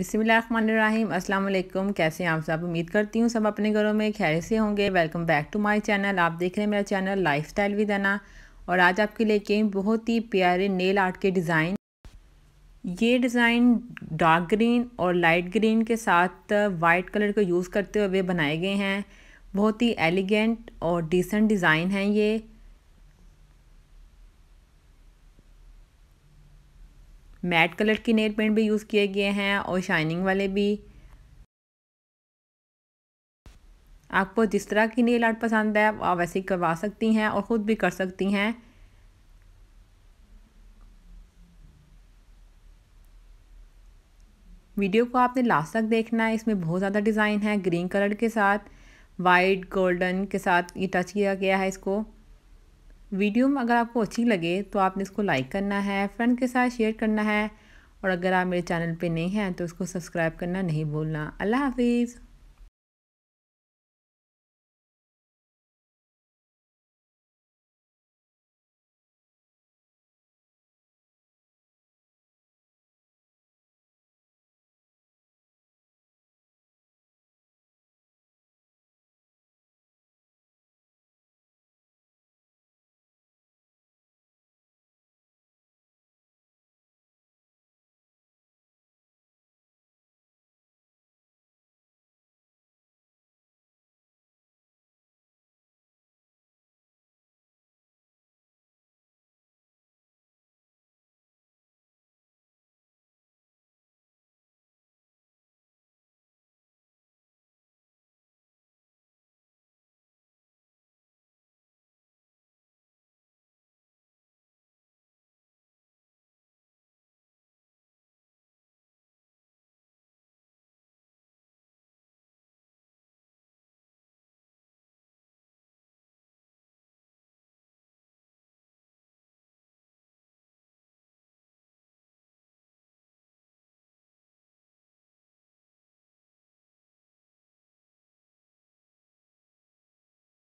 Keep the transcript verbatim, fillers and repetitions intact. बिस्मिल्लाहिर्रहमानिर्रहीम। अस्सलाम वालेकुम। कैसे हैं आप सब? उम्मीद करती हूँ सब अपने घरों में खैर से होंगे। Welcome back to my channel. आप देख रहे हैं मेरा चैनल लाइफस्टाइल विद अना। और आज आपके लेके आई बहुत ही प्यारे नेल आर्ट के डिज़ाइन। ये डिज़ाइन डार्क ग्रीन और लाइट ग्रीन के साथ वाइट कलर को यूज़ करते हुए बनाए गए हैं। बहुत ही एलिगेंट और डिसेंट डिज़ाइन हैं ये। मैट कलर की नेल पेंट भी यूज़ किए गए हैं और शाइनिंग वाले भी। आपको जिस तरह की नेल आर्ट पसंद है आप वैसे ही करवा सकती हैं और ख़ुद भी कर सकती हैं। वीडियो को आपने लास्ट तक देखना है। इसमें बहुत ज़्यादा डिज़ाइन है। ग्रीन कलर के साथ वाइट गोल्डन के साथ ये टच किया गया है इसको। वीडियो में अगर आपको अच्छी लगे तो आपने इसको लाइक करना है, फ्रेंड के साथ शेयर करना है और अगर आप मेरे चैनल पे नए हैं तो इसको सब्सक्राइब करना नहीं भूलना। अल्लाह हाफिज़।